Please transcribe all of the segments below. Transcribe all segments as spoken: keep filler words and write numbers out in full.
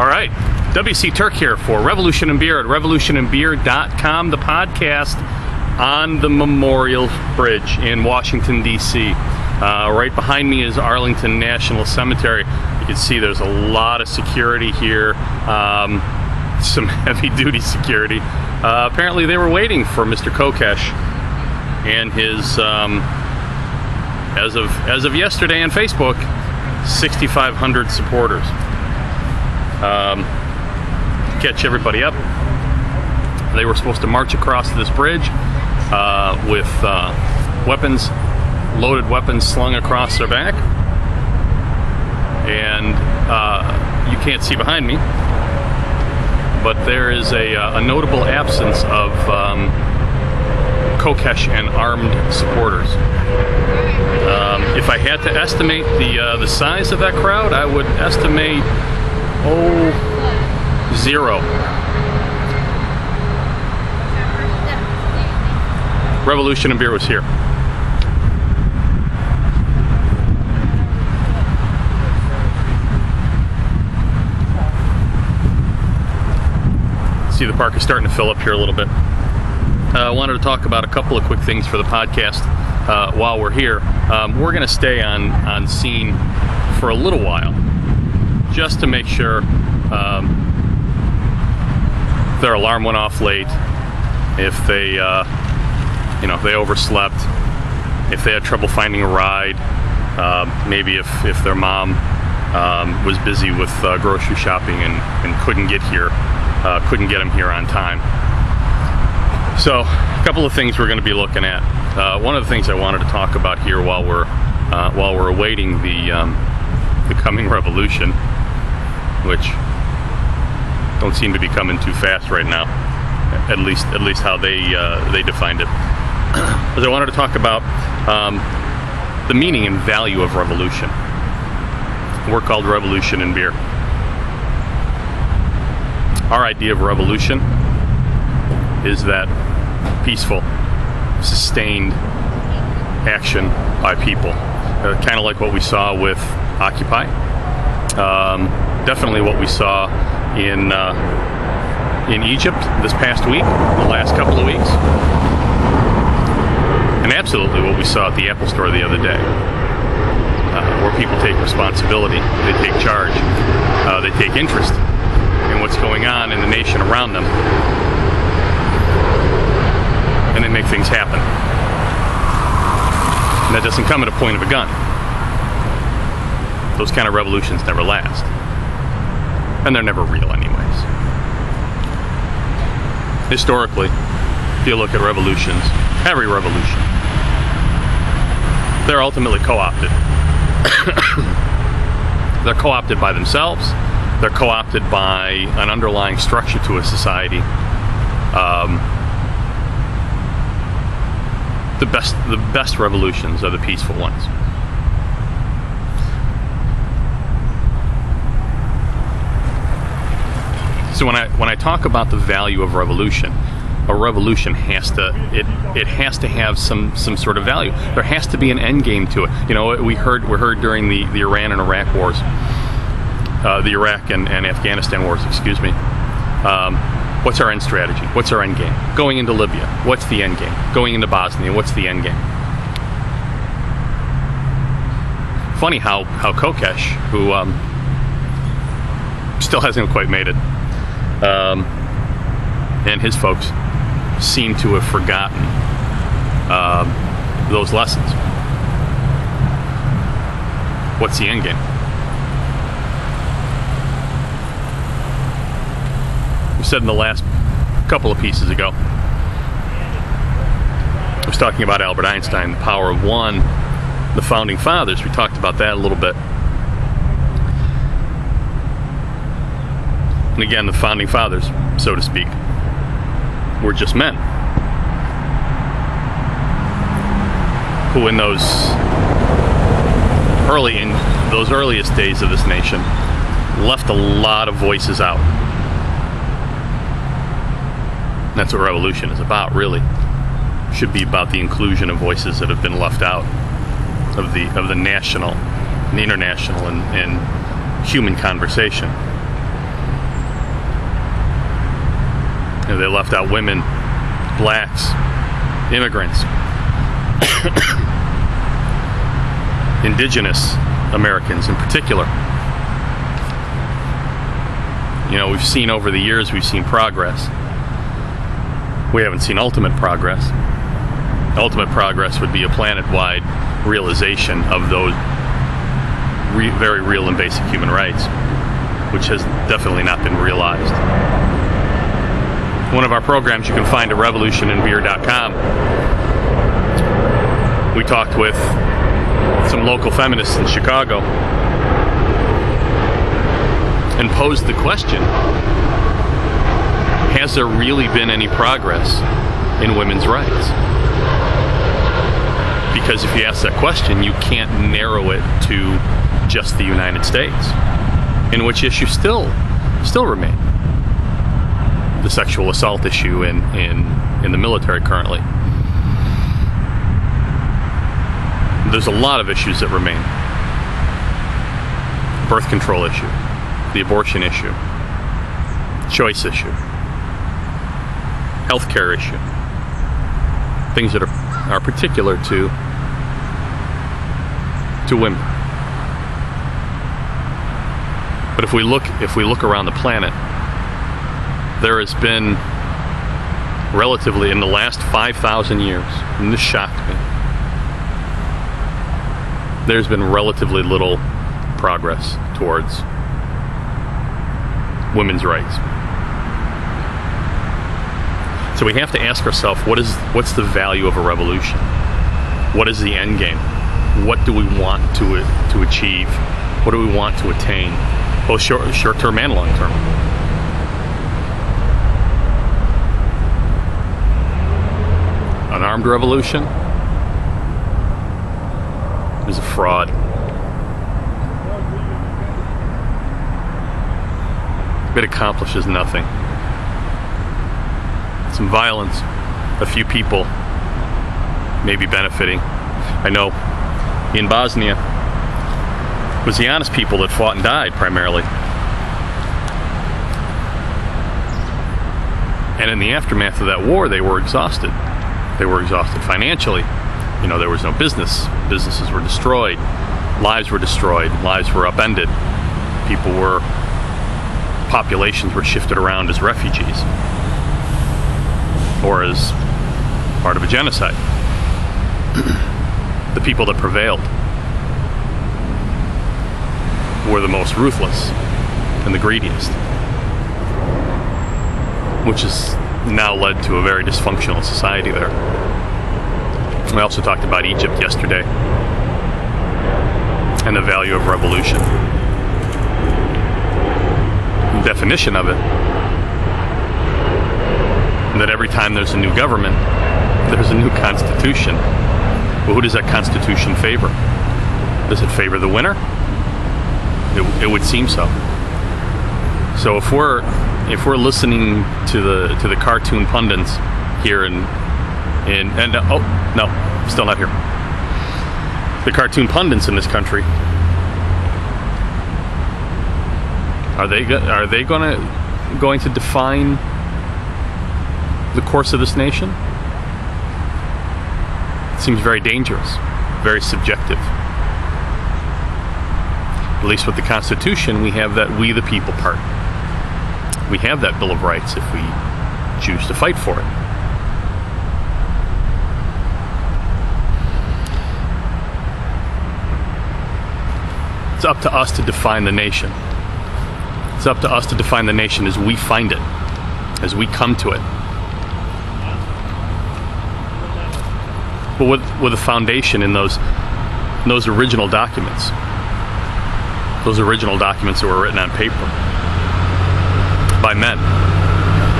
All right, W C Turk here for Revolution and Beer at revolution and beer dot com, the podcast on the Memorial Bridge in Washington, D C Uh, right behind me is Arlington National Cemetery. You can see there's a lot of security here, um, some heavy-duty security. Uh, apparently they were waiting for Mister Kokesh and his, um, as of, as of yesterday on Facebook, sixty-five hundred supporters. Um, catch everybody up. They were supposed to march across this bridge uh, with uh, weapons, loaded weapons slung across their back, and uh, you can't see behind me, but there is a, a notable absence of um, Kokesh and armed supporters. Um, if I had to estimate the uh, the size of that crowd, I would estimate oh zero. Revolution and Beer was here. See, the park is starting to fill up here a little bit. Uh, I wanted to talk about a couple of quick things for the podcast uh, while we're here. Um, we're going to stay on, on scene for a little while just to make sure um, their alarm went off late, if they... Uh, You know, if they overslept, if they had trouble finding a ride, uh, maybe if, if their mom um, was busy with uh, grocery shopping and, and couldn't get here, uh, couldn't get them here on time. So, a couple of things we're going to be looking at. Uh, one of the things I wanted to talk about here while we're uh, while we're awaiting the um, the coming revolution, which don't seem to be coming too fast right now, at least at least how they uh, they defined it. Because I wanted to talk about um, the meaning and value of revolution. We're called Revolution and Beer. Our idea of revolution is that peaceful, sustained action by people. Uh, kind of like what we saw with Occupy. Um, definitely what we saw in, uh, in Egypt this past week, the last couple of weeks. And absolutely what we saw at the Apple Store the other day, uh, where people take responsibility, they take charge, uh, they take interest in what's going on in the nation around them, and they make things happen. And that doesn't come at a point of a gun. Those kind of revolutions never last. And they're never real anyways. Historically, if you look at revolutions, every revolution, they're ultimately co-opted. They're co-opted by themselves. They're co-opted by an underlying structure to a society. Um, the best, the best revolutions are the peaceful ones. So when I when I talk about the value of revolution, a revolution has to it it has to have some some sort of value. There has to be an end game to it. You know, we heard we heard during the, the Iran and Iraq wars, uh, the Iraq and, and Afghanistan wars, excuse me. Um, what's our end strategy? What's our end game? Going into Libya, what's the end game? Going into Bosnia, what's the end game? Funny how how Kokesh, who um, still hasn't quite made it, um, and his folks seem to have forgotten uh, those lessons. What's the end game? We said in the last couple of pieces ago, I was talking about Albert Einstein, the power of one, the Founding Fathers. We talked about that a little bit. And again, the Founding Fathers, so to speak, were just men who, in those early in those earliest days of this nation, left a lot of voices out. That's what revolution is about, really. It should be about the inclusion of voices that have been left out of the of the national, and the international, and, and human conversation. You know, they left out women, blacks, immigrants, indigenous Americans in particular. You know, we've seen over the years, we've seen progress. We haven't seen ultimate progress. Ultimate progress would be a planet-wide realization of those re- very real and basic human rights, which has definitely not been realized. One of our programs you can find at revolution and beer dot com. We talked with some local feminists in Chicago and posed the question, has there really been any progress in women's rights? Because if you ask that question, you can't narrow it to just the United States, in which issues still still remain. The sexual assault issue in, in, in the military currently. There's a lot of issues that remain. Birth control issue, the abortion issue, choice issue, healthcare issue, things that are, are particular to to women. But if we look if we look around the planet, there has been relatively in the last five thousand years, and this shocked me, there's been relatively little progress towards women's rights. So we have to ask ourselves, what is what's the value of a revolution? What is the end game? What do we want to to achieve? What do we want to attain? Both short, short-term and long-term. An armed revolution is a fraud. It accomplishes nothing. Some violence, a few people may be benefiting. I know in Bosnia, it was the honest people that fought and died primarily. And in the aftermath of that war, they were exhausted. They were exhausted financially. You know, there was no business. Businesses were destroyed. Lives were destroyed. Lives were upended. People were, populations were shifted around as refugees, or as part of a genocide. The people that prevailed were the most ruthless and the greediest, which has now led to a very dysfunctional society there. We also talked about Egypt yesterday and the value of revolution. The definition of it, that every time there's a new government, there's a new constitution. Well, who does that constitution favor? Does it favor the winner? It, it would seem so. So if we're if we're listening to the to the cartoon pundits here in in and uh, oh no, still not here. The cartoon pundits in this country, are they are they gonna going to define the course of this nation? It seems very dangerous, very subjective. At least with the Constitution, we have that we the people part. We have that Bill of Rights if we choose to fight for it. It's up to us to define the nation. It's up to us to define the nation as we find it, as we come to it. But with, with a foundation in those in those original documents, those original documents that were written on paper by men.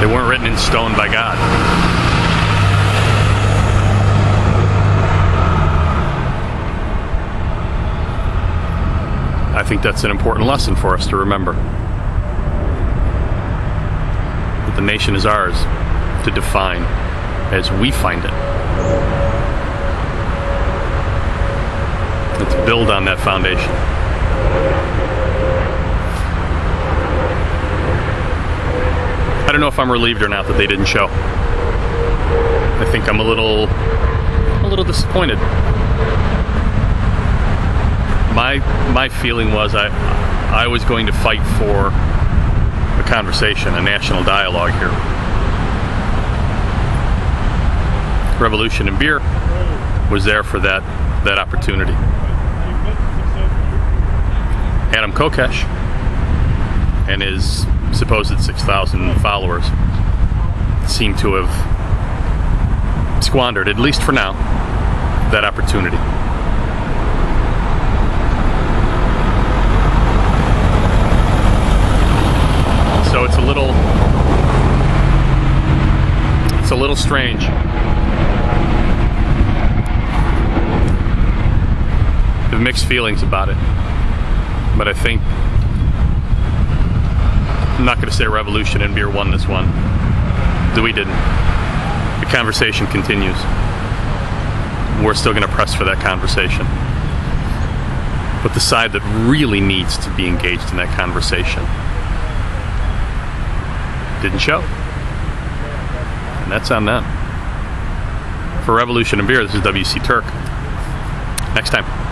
They weren't written in stone by God. I think that's an important lesson for us to remember, that the nation is ours to define as we find it. To build on that foundation. I I don't know if I'm relieved or not that they didn't show. I think I'm a little, a little disappointed. My my feeling was I I was going to fight for a conversation, a national dialogue here. Revolution and Beer was there for that that opportunity. Adam Kokesh and his supposed six thousand followers seem to have squandered, at least for now, that opportunity. So it's a little, it's a little strange. I have mixed feelings about it, but I think I'm not going to say Revolution and Beer won this one. We didn't. The conversation continues. We're still going to press for that conversation. But the side that really needs to be engaged in that conversation didn't show. And that's on them. For Revolution and Beer, this is W C Turk. Next time.